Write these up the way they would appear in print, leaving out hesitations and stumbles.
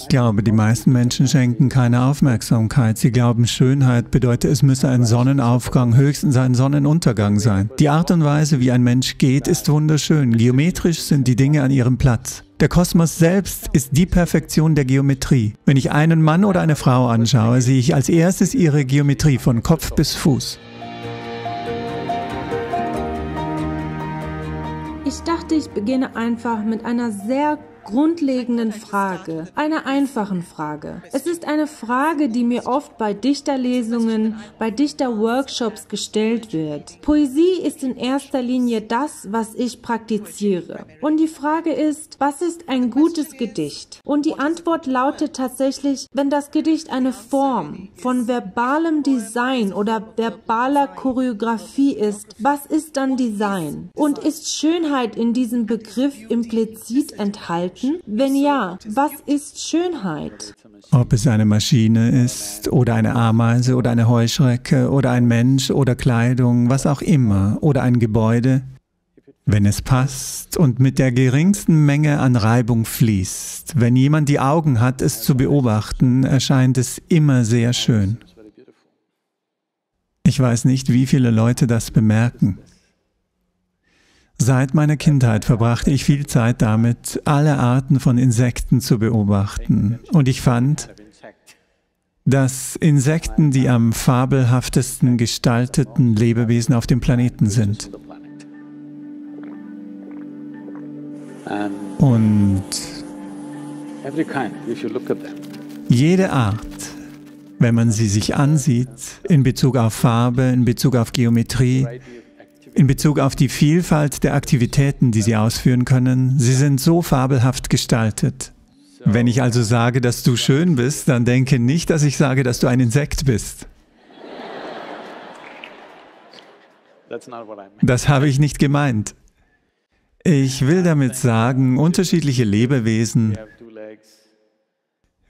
Ich glaube, die meisten Menschen schenken keine Aufmerksamkeit. Sie glauben, Schönheit bedeutet, es müsse ein Sonnenaufgang, höchstens ein Sonnenuntergang sein. Die Art und Weise, wie ein Mensch geht, ist wunderschön. Geometrisch sind die Dinge an ihrem Platz. Der Kosmos selbst ist die Perfektion der Geometrie. Wenn ich einen Mann oder eine Frau anschaue, sehe ich als erstes ihre Geometrie von Kopf bis Fuß. Ich dachte, ich beginne einfach mit einer sehr grundlegenden Frage, einer einfachen Frage. Es ist eine Frage, die mir oft bei Dichterlesungen, bei Dichterworkshops gestellt wird. Poesie ist in erster Linie das, was ich praktiziere. Und die Frage ist, was ist ein gutes Gedicht? Und die Antwort lautet tatsächlich, wenn das Gedicht eine Form von verbalem Design oder verbaler Choreografie ist, was ist dann Design? Und ist Schönheit in diesem Begriff implizit enthalten? Wenn ja, was ist Schönheit? Ob es eine Maschine ist oder eine Ameise oder eine Heuschrecke oder ein Mensch oder Kleidung, was auch immer, oder ein Gebäude, wenn es passt und mit der geringsten Menge an Reibung fließt, wenn jemand die Augen hat, es zu beobachten, erscheint es immer sehr schön. Ich weiß nicht, wie viele Leute das bemerken. Seit meiner Kindheit verbrachte ich viel Zeit damit, alle Arten von Insekten zu beobachten. Und ich fand, dass Insekten die am fabelhaftesten gestalteten Lebewesen auf dem Planeten sind. Und jede Art, wenn man sie sich ansieht, in Bezug auf Farbe, in Bezug auf Geometrie, in Bezug auf die Vielfalt der Aktivitäten, die sie ausführen können, sie sind so fabelhaft gestaltet. Wenn ich also sage, dass du schön bist, dann denke nicht, dass ich sage, dass du ein Insekt bist. Das habe ich nicht gemeint. Ich will damit sagen, unterschiedliche Lebewesen.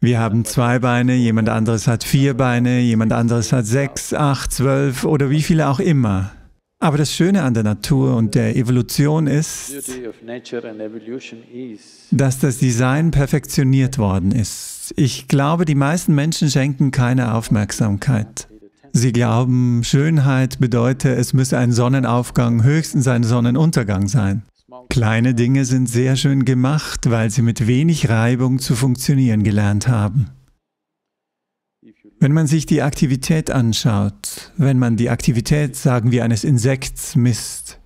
Wir haben 2 Beine, jemand anderes hat 4 Beine, jemand anderes hat 6, 8, 12 oder wie viele auch immer. Aber das Schöne an der Natur und der Evolution ist, dass das Design perfektioniert worden ist. Ich glaube, die meisten Menschen schenken keine Aufmerksamkeit. Sie glauben, Schönheit bedeute, es müsse ein Sonnenaufgang, höchstens ein Sonnenuntergang sein. Kleine Dinge sind sehr schön gemacht, weil sie mit wenig Reibung zu funktionieren gelernt haben. Wenn man sich die Aktivität anschaut, wenn man die Aktivität, sagen wir, eines Insekts misst,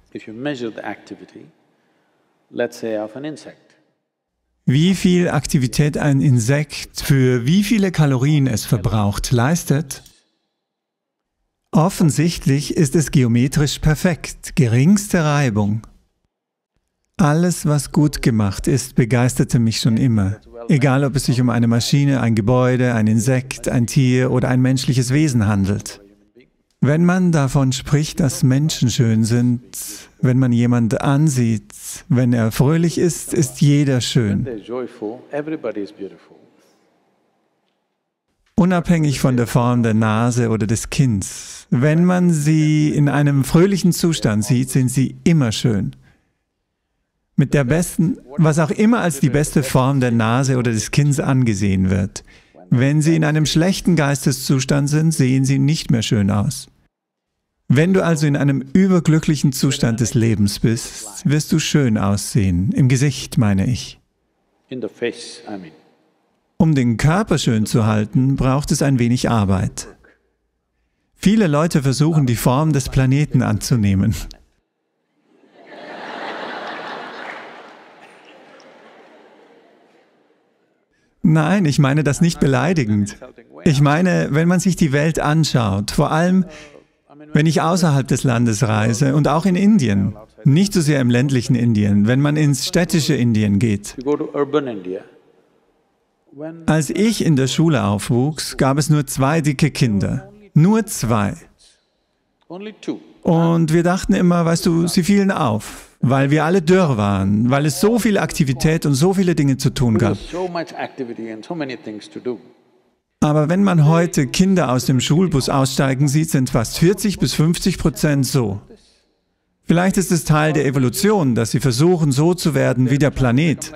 wie viel Aktivität ein Insekt für wie viele Kalorien es verbraucht, leistet, offensichtlich ist es geometrisch perfekt, geringste Reibung. Alles, was gut gemacht ist, begeisterte mich schon immer. Egal, ob es sich um eine Maschine, ein Gebäude, ein Insekt, ein Tier oder ein menschliches Wesen handelt. Wenn man davon spricht, dass Menschen schön sind, wenn man jemanden ansieht, wenn er fröhlich ist, ist jeder schön. Unabhängig von der Form der Nase oder des Kinns. Wenn man sie in einem fröhlichen Zustand sieht, sind sie immer schön. Mit der besten, was auch immer als die beste Form der Nase oder des Kinns angesehen wird. Wenn sie in einem schlechten Geisteszustand sind, sehen sie nicht mehr schön aus. Wenn du also in einem überglücklichen Zustand des Lebens bist, wirst du schön aussehen, im Gesicht meine ich. Um den Körper schön zu halten, braucht es ein wenig Arbeit. Viele Leute versuchen, die Form des Planeten anzunehmen. Nein, ich meine das nicht beleidigend. Ich meine, wenn man sich die Welt anschaut, vor allem, wenn ich außerhalb des Landes reise und auch in Indien, nicht so sehr im ländlichen Indien, wenn man ins städtische Indien geht. Als ich in der Schule aufwuchs, gab es nur 2 dicke Kinder. Nur 2. Und wir dachten immer, weißt du, sie fielen auf, weil wir alle dürr waren, weil es so viel Aktivität und so viele Dinge zu tun gab. Aber wenn man heute Kinder aus dem Schulbus aussteigen sieht, sind fast 40 bis 50% so. Vielleicht ist es Teil der Evolution, dass sie versuchen, so zu werden wie der Planet.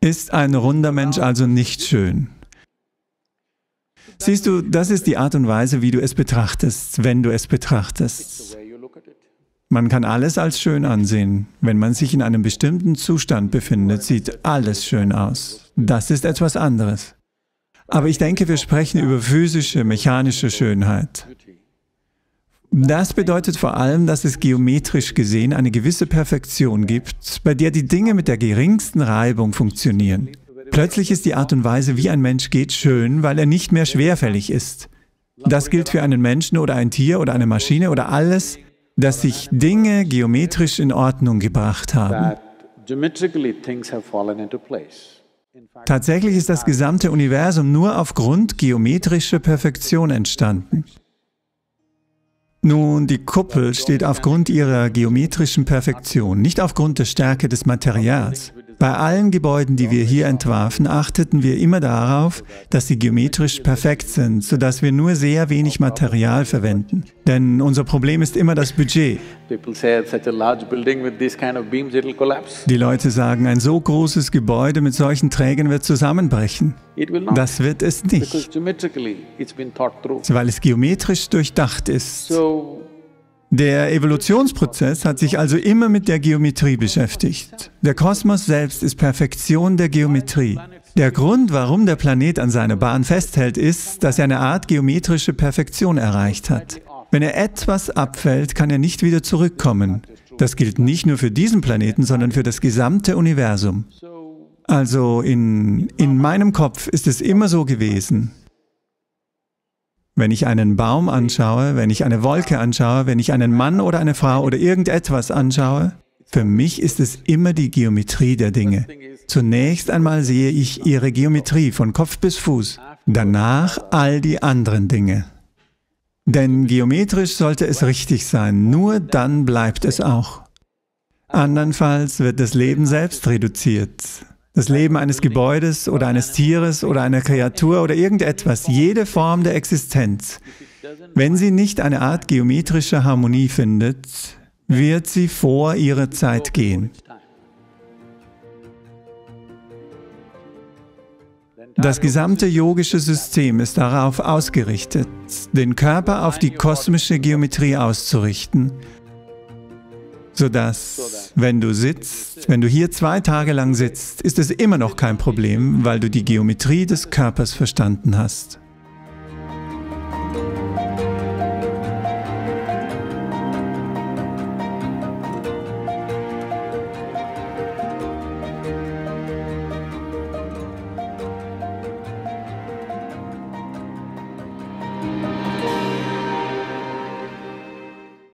Ist ein runder Mensch also nicht schön? Siehst du, das ist die Art und Weise, wie du es betrachtest, wenn du es betrachtest. Man kann alles als schön ansehen. Wenn man sich in einem bestimmten Zustand befindet, sieht alles schön aus. Das ist etwas anderes. Aber ich denke, wir sprechen über physische, mechanische Schönheit. Das bedeutet vor allem, dass es geometrisch gesehen eine gewisse Perfektion gibt, bei der die Dinge mit der geringsten Reibung funktionieren. Plötzlich ist die Art und Weise, wie ein Mensch geht, schön, weil er nicht mehr schwerfällig ist. Das gilt für einen Menschen oder ein Tier oder eine Maschine oder alles, dass sich Dinge geometrisch in Ordnung gebracht haben. Tatsächlich ist das gesamte Universum nur aufgrund geometrischer Perfektion entstanden. Nun, die Kuppel steht aufgrund ihrer geometrischen Perfektion, nicht aufgrund der Stärke des Materials. Bei allen Gebäuden, die wir hier entwarfen, achteten wir immer darauf, dass sie geometrisch perfekt sind, sodass wir nur sehr wenig Material verwenden. Denn unser Problem ist immer das Budget. Die Leute sagen, ein so großes Gebäude mit solchen Trägern wird zusammenbrechen. Das wird es nicht, weil es geometrisch durchdacht ist. Der Evolutionsprozess hat sich also immer mit der Geometrie beschäftigt. Der Kosmos selbst ist Perfektion der Geometrie. Der Grund, warum der Planet an seiner Bahn festhält, ist, dass er eine Art geometrische Perfektion erreicht hat. Wenn er etwas abfällt, kann er nicht wieder zurückkommen. Das gilt nicht nur für diesen Planeten, sondern für das gesamte Universum. Also in meinem Kopf ist es immer so gewesen. Wenn ich einen Baum anschaue, wenn ich eine Wolke anschaue, wenn ich einen Mann oder eine Frau oder irgendetwas anschaue, für mich ist es immer die Geometrie der Dinge. Zunächst einmal sehe ich ihre Geometrie von Kopf bis Fuß, danach all die anderen Dinge. Denn geometrisch sollte es richtig sein, nur dann bleibt es auch. Andernfalls wird das Leben selbst reduziert. Das Leben eines Gebäudes oder eines Tieres oder einer Kreatur oder irgendetwas, jede Form der Existenz, wenn sie nicht eine Art geometrische Harmonie findet, wird sie vor ihrer Zeit gehen. Das gesamte yogische System ist darauf ausgerichtet, den Körper auf die kosmische Geometrie auszurichten, sodass, wenn du sitzt, wenn du hier 2 Tage lang sitzt, ist es immer noch kein Problem, weil du die Geometrie des Körpers verstanden hast.